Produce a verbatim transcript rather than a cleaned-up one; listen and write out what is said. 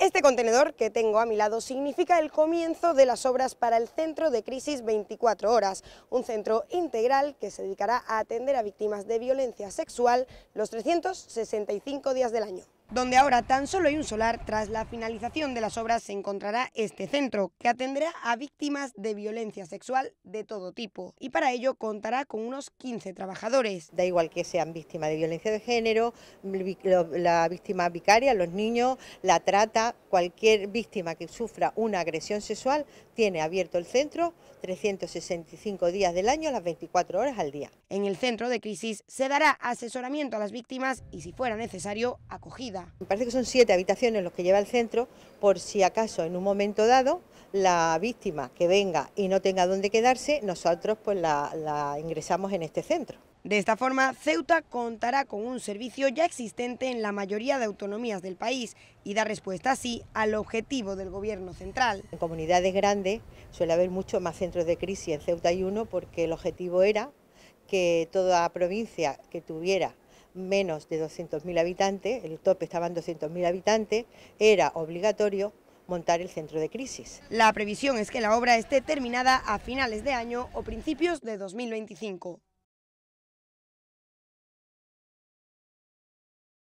Este contenedor que tengo a mi lado significa el comienzo de las obras para el Centro de Crisis veinticuatro horas, un centro integral que se dedicará a atender a víctimas de violencia sexual los trescientos sesenta y cinco días del año. Donde ahora tan solo hay un solar, tras la finalización de las obras se encontrará este centro, que atenderá a víctimas de violencia sexual de todo tipo. Y para ello contará con unos quince trabajadores. Da igual que sean víctimas de violencia de género, la víctima vicaria, los niños, la trata. Cualquier víctima que sufra una agresión sexual tiene abierto el centro trescientos sesenta y cinco días del año, las veinticuatro horas al día. En el centro de crisis se dará asesoramiento a las víctimas y, si fuera necesario, acogida. Me parece que son siete habitaciones los que lleva el centro, por si acaso en un momento dado la víctima que venga y no tenga dónde quedarse, nosotros pues la, la ingresamos en este centro. De esta forma, Ceuta contará con un servicio ya existente en la mayoría de autonomías del país y da respuesta así al objetivo del Gobierno central. En comunidades grandes suele haber muchos más centros de crisis, en Ceuta hay uno porque el objetivo era que toda provincia que tuviera menos de doscientos mil habitantes, el tope estaba en doscientos mil habitantes, era obligatorio montar el centro de crisis. La previsión es que la obra esté terminada a finales de año o principios de dos mil veinticinco.